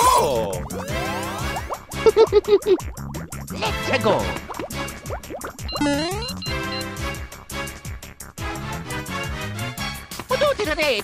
Oh! Let's go! What? Yeah!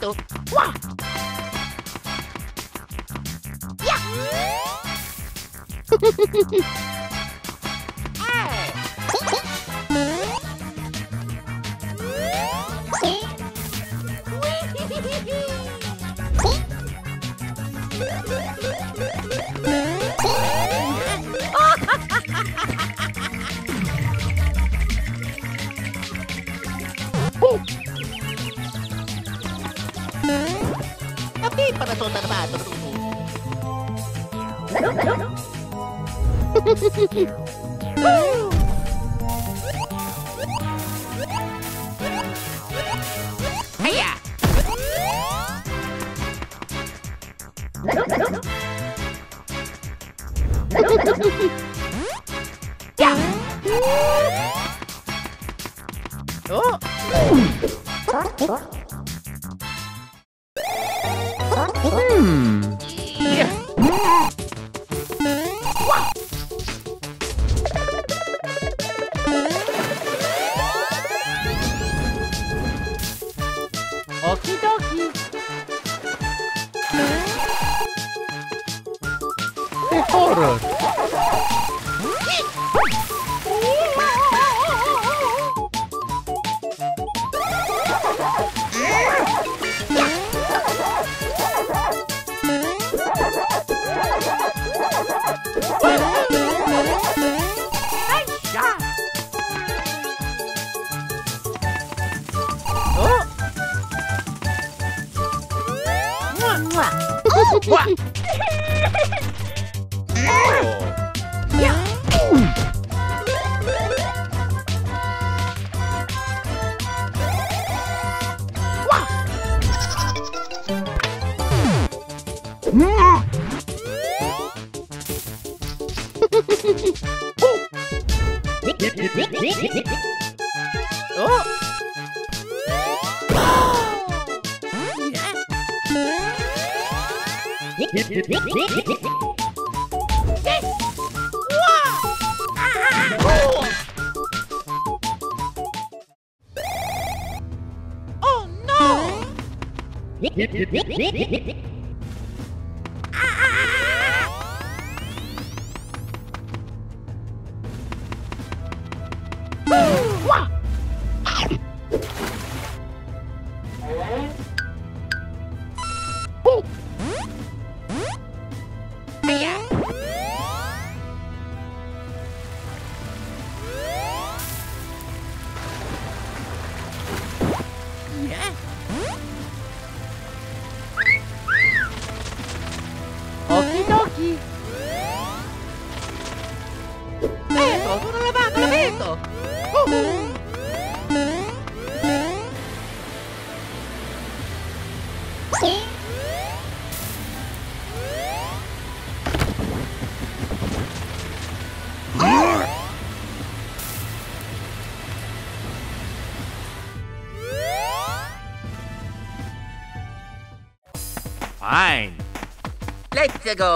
Let's go!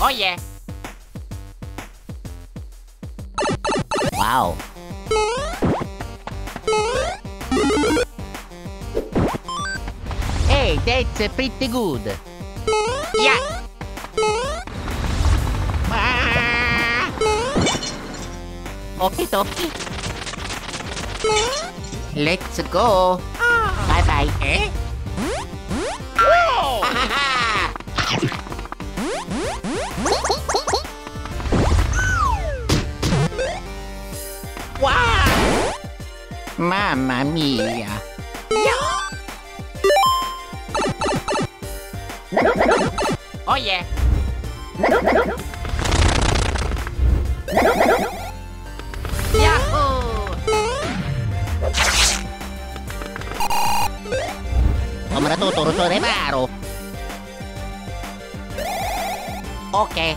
Oh yeah! Wow! Hey, that's pretty good! Yeah! Okie dokie! Let's go! Bye bye! Eh? Mamma mia! Oh yeah! Yahoo! Omra tutto il suo riparo! Ok!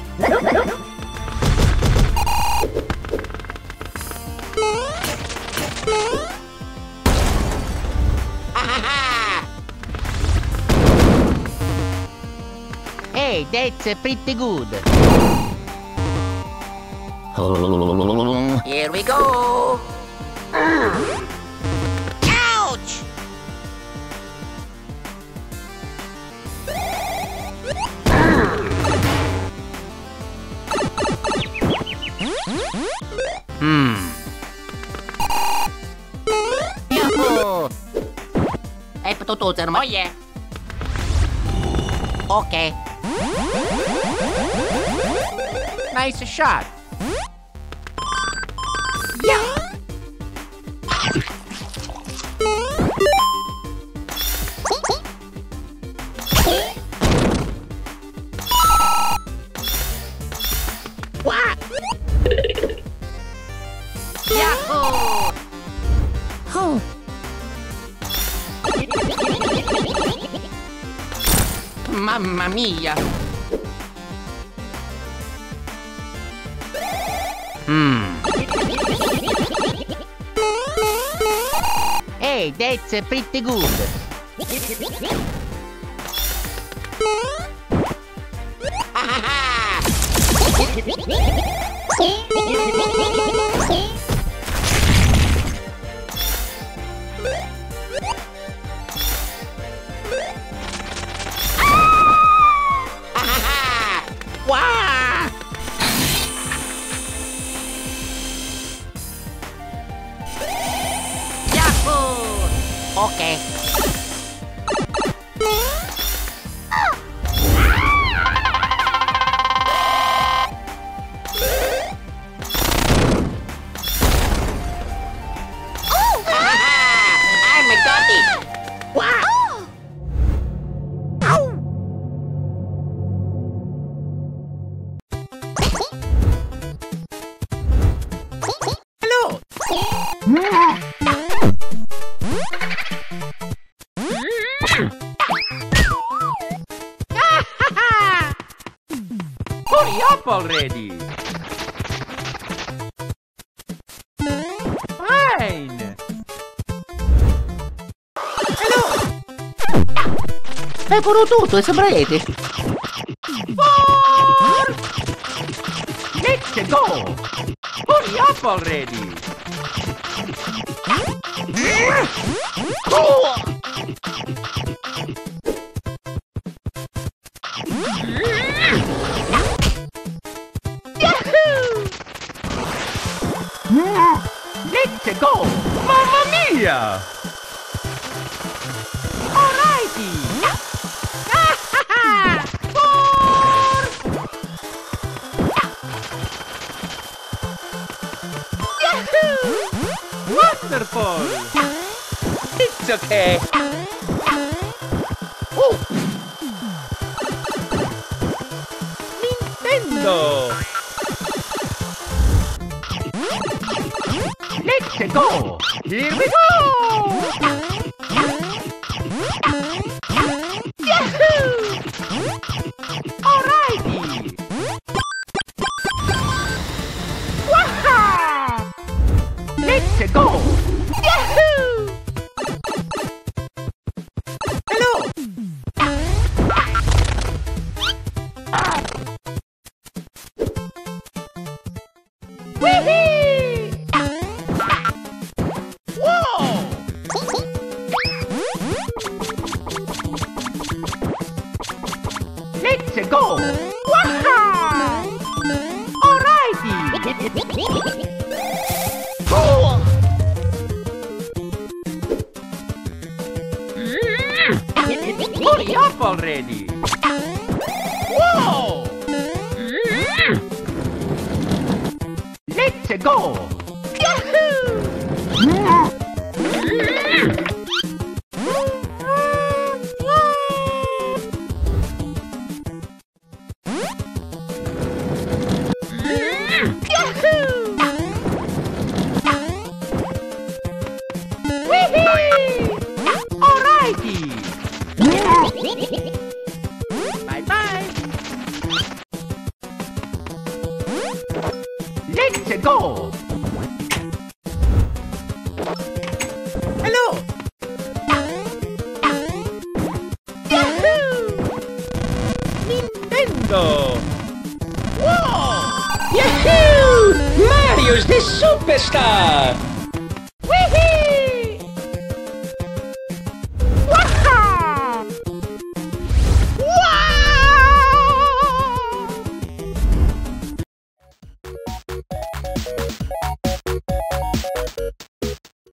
Hey, that's pretty good. Here we go. Ouch! Yahoo! Hey, potato, oh yeah. Okay. Nice shot. Yeah. What? Yahoo! Oh. Mamma mia! Hey, that's pretty good. Okay. Already. Fine. Hello. Eccolo tutto, è sembrate. Let's go. Hurry up already. Oh. Let's go! Mamma mia! Alrighty! Yahoo! Wonderful! It's okay! Oh! Nintendo! Let's go! Here we go! Yahoo! Alrighty! Waha! Let's go! Yahoo! Hello! Wee-hee! Go! Waha! Alrighty! Go! Hurry up already! Whoa! Let's go! Yahoo! Let's go! Hello! Yahoo! Nintendo! Nintendo! Whoa! Yahoo! Mario's the superstar!